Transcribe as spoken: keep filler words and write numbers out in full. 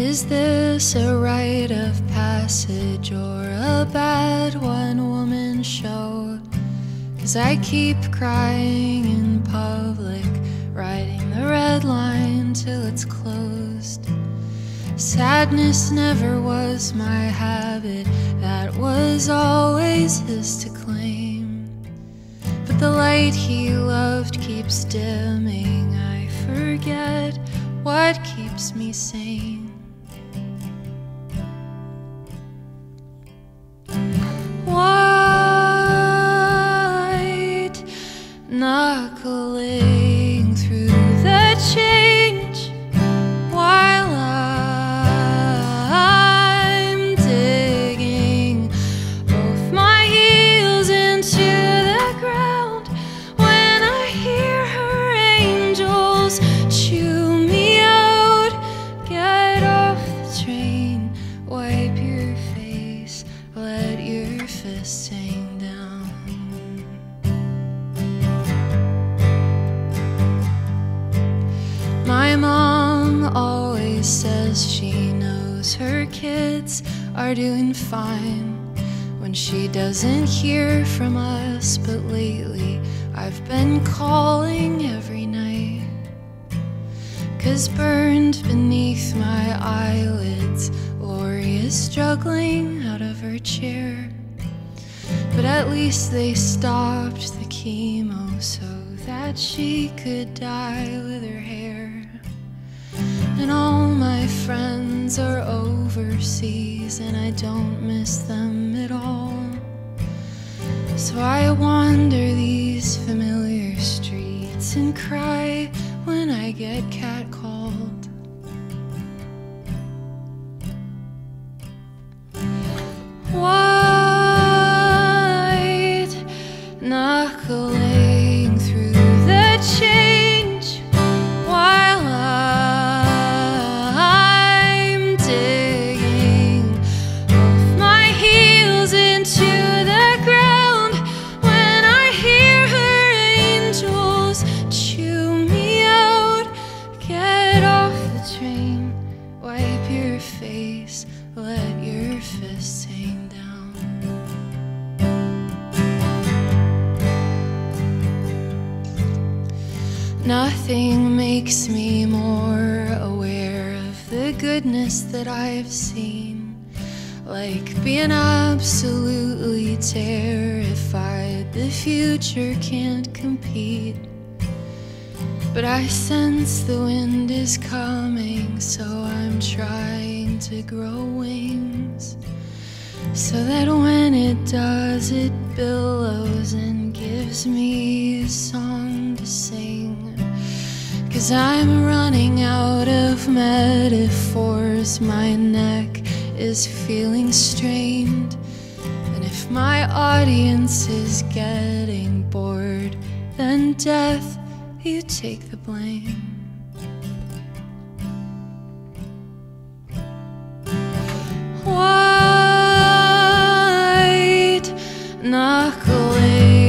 Is this a rite of passage or a bad one-woman show? 'Cause I keep crying in public, riding the red line till it's closed. Sadness never was my habit, that was always his to claim. But the light he loved keeps dimming, I forget what keeps me sane. Knuckling through the change while I'm digging both my heels into the ground when I hear her angels chew me out. Get off the train, wipe your face, let your fists hang down. My mom always says she knows her kids are doing fine when she doesn't hear from us, but lately I've been calling every night. 'Cause burned beneath my eyelids, Lori is struggling out of her chair. But at least they stopped the chemo so that she could die with her hair. And all my friends are overseas, and I don't miss them at all. So I wander these familiar streets and cry when I get catcalled. White knuckling through the chain. Train, wipe your face, let your fists hang down. Nothing makes me more aware of the goodness that I've seen, like being absolutely terrified the future can't compete. But I sense the wind is coming, so I'm trying to grow wings, so that when it does, it billows and gives me a song to sing. 'Cause I'm running out of metaphors, my neck is feeling strained, and if my audience is getting bored, then death, you take the blame. White knuckling.